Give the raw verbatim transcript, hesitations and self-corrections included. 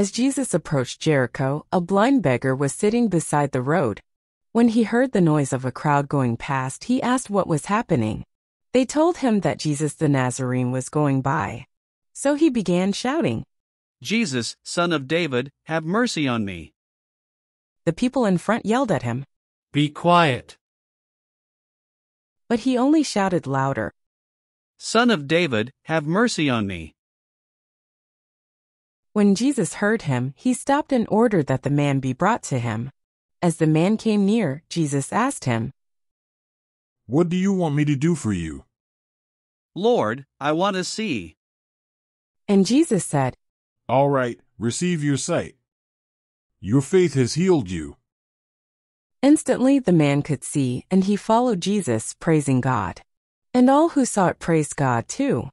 As Jesus approached Jericho, a blind beggar was sitting beside the road. When he heard the noise of a crowd going past, he asked what was happening. They told him that Jesus the Nazarene was going by. So he began shouting, "Jesus, Son of David, have mercy on me." The people in front yelled at him, "Be quiet." But he only shouted louder, "Son of David, have mercy on me." When Jesus heard him, he stopped and ordered that the man be brought to him. As the man came near, Jesus asked him, "What do you want me to do for you?" "Lord, I want to see." And Jesus said, "All right, receive your sight. Your faith has healed you." Instantly the man could see, and he followed Jesus, praising God. And all who saw it praised God too.